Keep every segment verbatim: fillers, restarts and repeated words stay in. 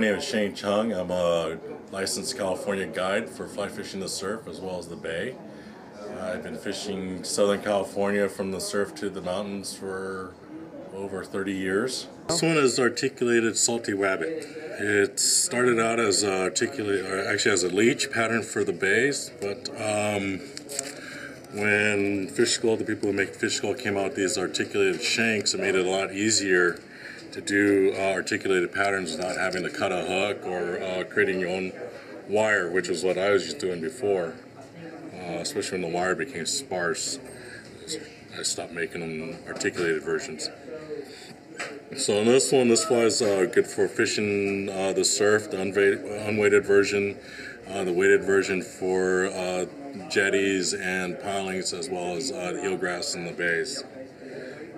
name is Shane Chung. I'm a licensed California guide for fly fishing the surf as well as the bay. Uh, I've been fishing Southern California from the surf to the mountains for over thirty years. This one is Articulated Salty Wabbit. It started out as a articulate, or actually as a leech pattern for the bays, but um, when Fish Skull, the people who make Fish Skull, came out with these articulated shanks, it made it a lot easier to do uh, articulated patterns without having to cut a hook or uh, creating your own wire, which was what I was just doing before, uh, especially when the wire became sparse. I stopped making them articulated versions. So in this one, this fly is uh, good for fishing uh, the surf, the unwa unweighted version, uh, the weighted version for uh, jetties and pilings, as well as uh, the eelgrass in the bays.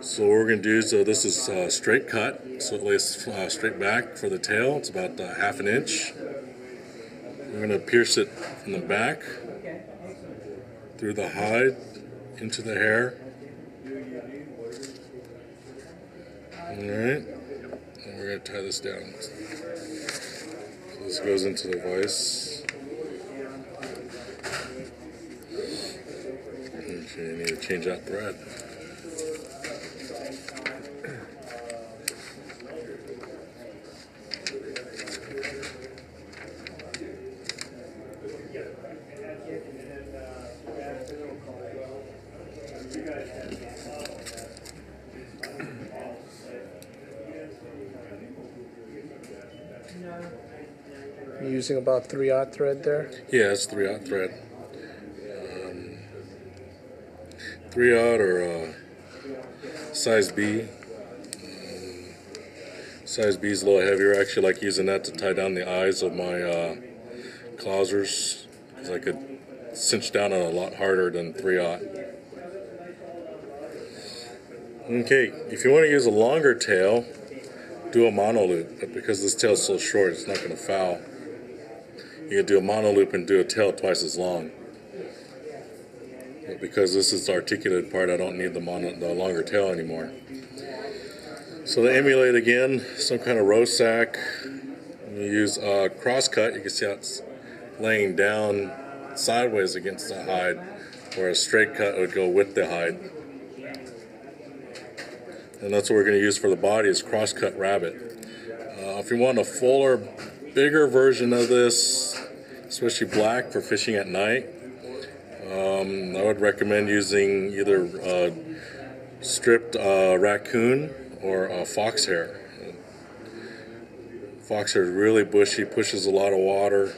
So what we're going to do, so this is uh, straight cut, so it lays uh, straight back for the tail. It's about uh, half an inch. We're going to pierce it from the back, through the hide, into the hair. Alright, and we're going to tie this down. So this goes into the vise. Actually, you need to change that thread. You're using about three aught thread there? Yeah, it's three aught thread. Um, three aught or uh, size B. Um, size B is a little heavier. I actually like using that to tie down the eyes of my uh, clousers, because I could cinch down on a lot harder than three aught. Okay, if you want to use a longer tail, do a monoloop, but because this tail is so short, it's not going to foul. You can do a monoloop and do a tail twice as long. But because this is the articulated part, I don't need the, mono, the longer tail anymore. So to emulate again, some kind of row sack. You use a cross cut. You can see how it's laying down sideways against the hide, where a straight cut would go with the hide. And that's what we're going to use for the body, is cross-cut rabbit. Uh, if you want a fuller, bigger version of this, especially black for fishing at night, um, I would recommend using either uh, stripped uh, raccoon or uh, fox hair. Fox hair is really bushy, pushes a lot of water,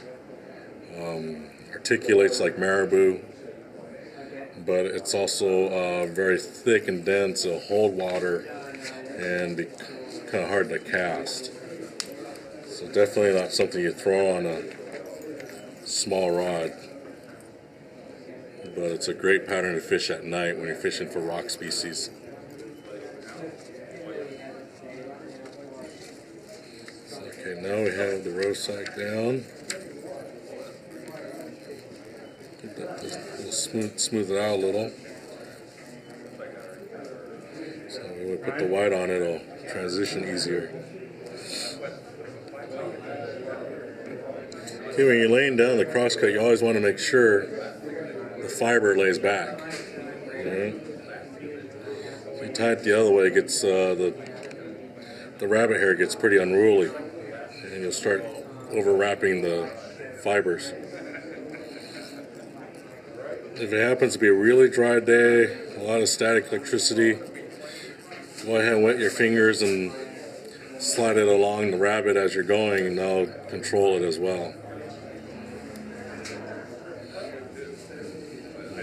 um, articulates like marabou. But it's also uh, very thick and dense, so hold water and be kind of hard to cast. So definitely not something you throw on a small rod. But it's a great pattern to fish at night when you're fishing for rock species. Okay, now we have the row sack down. We'll smooth, smooth it out a little. So when we put the white on, it'll transition easier. See, when you're laying down the crosscut, you always want to make sure the fiber lays back. Right? If you tie it the other way, it gets uh, the the rabbit hair gets pretty unruly, and you'll start overwrapping the fibers. If it happens to be a really dry day, a lot of static electricity, go ahead and wet your fingers and slide it along the rabbit as you're going, and that'll control it as well.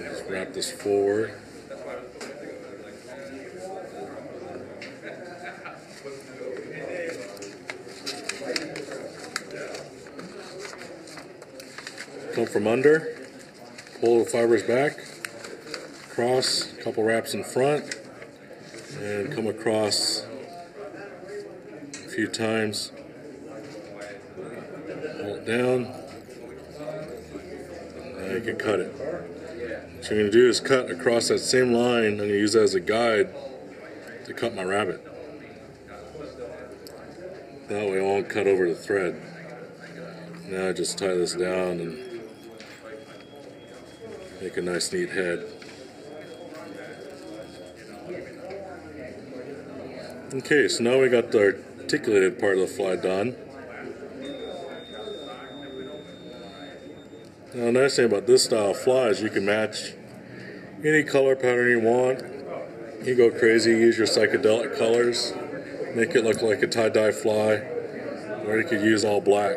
Just wrap this forward. Come from under. Pull the fibers back, cross, a couple wraps in front, and come across a few times. Pull it down. Now you can cut it. What you're going to do is cut across that same line. I'm going to use that as a guide to cut my rabbit. That way I won't cut over the thread. Now I just tie this down and make a nice neat head. Okay, so now we got the articulated part of the fly done. Now the nice thing about this style of fly is you can match any color pattern you want. You go crazy, use your psychedelic colors, make it look like a tie-dye fly, or you could use all black.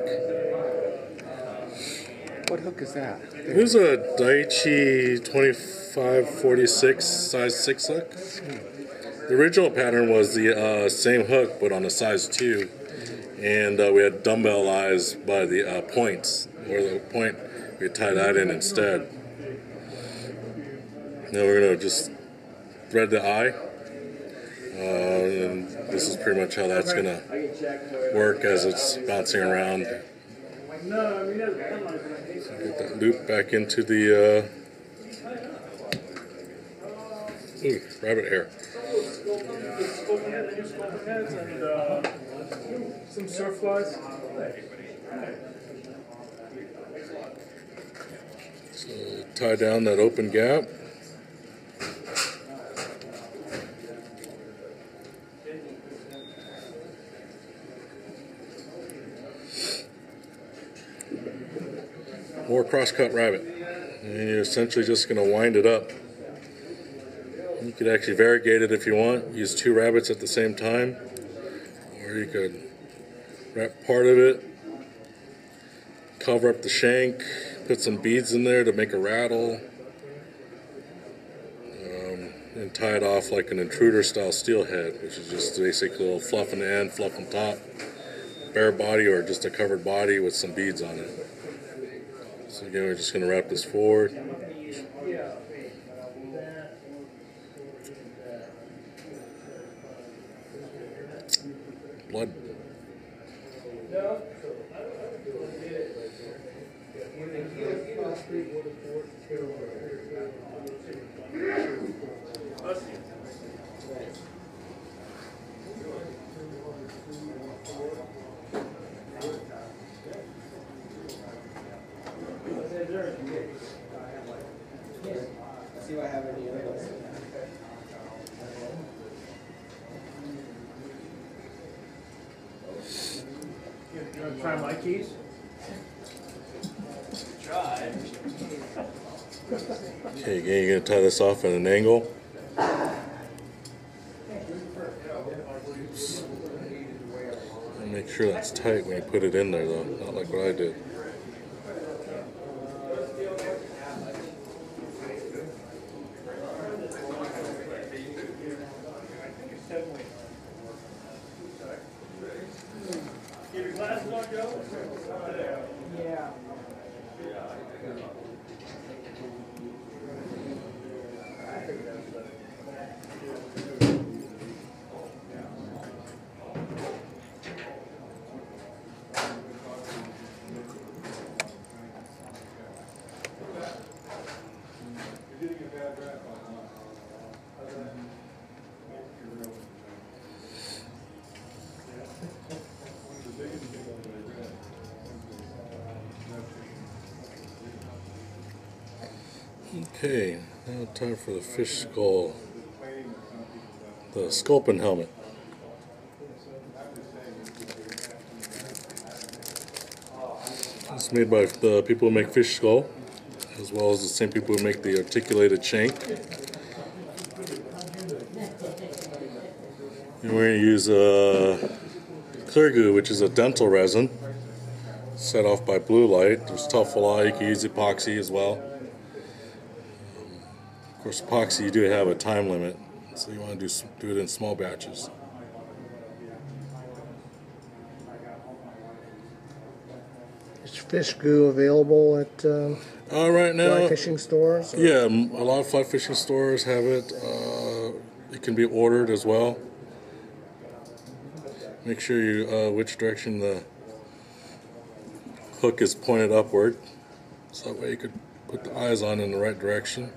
What hook is that? It was a Daiichi twenty-five forty-six size six hook. The original pattern was the uh, same hook, but on a size two, and uh, we had dumbbell eyes by the uh, points, or the point we tie that in instead. Now we're gonna just thread the eye, uh, and this is pretty much how that's gonna work as it's bouncing around. So get that loop back into the. Uh, ooh, rabbit hair. And uh, some surf flies. So tie down that open gap. More cross-cut rabbit. And you're essentially just going to wind it up. You could actually variegate it if you want, use two rabbits at the same time, or you could wrap part of it, cover up the shank, put some beads in there to make a rattle, um, and tie it off like an intruder-style steel head, which is just basically a little fluff on the end, fluff on top, bare body or just a covered body with some beads on it. So again, we're just going to wrap this forward. Blood. See what I have any other ones. You want to try my keys? Try. Okay, again, you're going to tie this off at an angle. Oops. And make sure that's tight when you put it in there, though, not like what I did. Okay, now time for the fish skull, the Sculpin helmet. It's made by the people who make fish skull, as well as the same people who make the articulated shank. And we're going to use a clear goo, which is a dental resin, set off by blue light. There's Tuffleye, you can use epoxy as well. Of course, epoxy, you do have a time limit, so you want to do, do it in small batches. Is fish goo available at um, uh, right now, fly fishing stores? Or? Yeah, a lot of fly fishing stores have it. Uh, it can be ordered as well. Make sure you uh, which direction the hook is pointed upward, so that way you could put the eyes on in the right direction.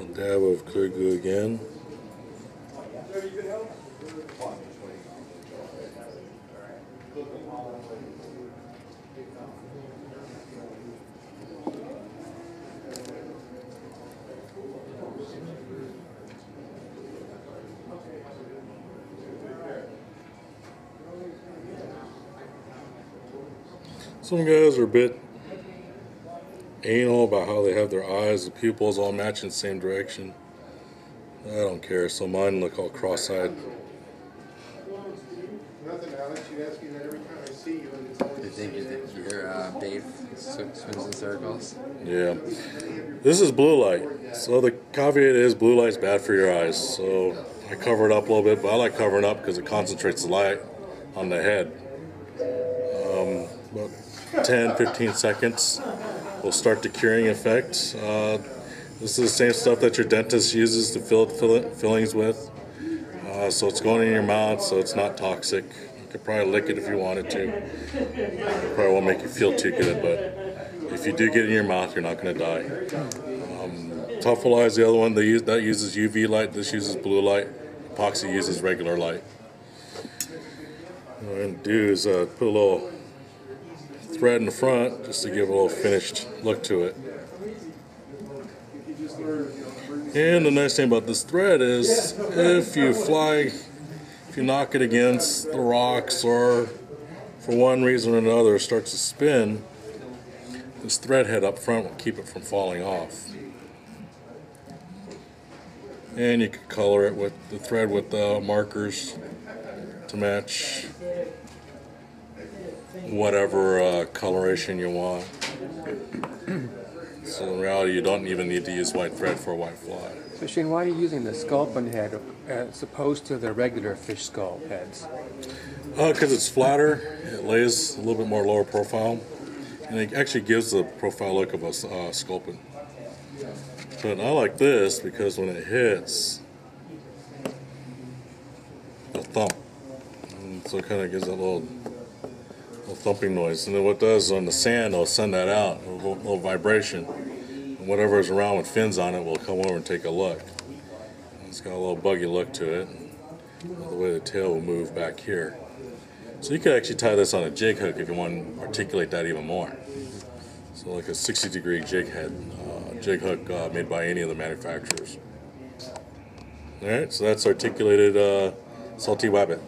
A dab of clear glue again. Some guys are a bit anal about how they have their eyes, the pupils all matching the same direction. I don't care, so mine look all cross-eyed. Nothing, Alex. You ask me that every time I see you, and it's always the same. You think your uh, Dave swims in circles? Yeah. This is blue light, so the caveat is blue light's bad for your eyes. So I cover it up a little bit, but I like covering up because it concentrates the light on the head. Um, about ten fifteen seconds will start the curing effect. Uh, this is the same stuff that your dentist uses to fill it, fillings with. Uh, so it's going in your mouth, so it's not toxic. You could probably lick it if you wanted to. It probably won't make you feel too good, but if you do get it in your mouth, you're not going to die. Um, Tuffleye is the other one. They use, that uses U V light. This uses blue light. Epoxy uses regular light. What I'm going to do is uh, put a little thread in the front just to give a little finished look to it. And the nice thing about this thread is if you fly, if you knock it against the rocks or for one reason or another it starts to spin, this thread head up front will keep it from falling off. And you can color it with the thread with uh, markers to match whatever uh, coloration you want. So in reality, you don't even need to use white thread for a white fly. So Shane, why are you using the Sculpin head as opposed to the regular fish skull heads? Because uh, it's flatter, it lays a little bit more lower profile, and it actually gives the profile look of a uh, Sculpin. But I like this because when it hits, it'll thump. And so it kind of gives that little thumping noise, and then what it does on the sand, I'll send that out, a little, little vibration, and whatever's around with fins on it will come over and take a look. And it's got a little buggy look to it, and the way the tail will move back here. So you could actually tie this on a jig hook if you want to articulate that even more. So like a sixty degree jig head, uh, jig hook uh, made by any of the manufacturers. Alright, so that's Articulated uh, Salty Wabbit.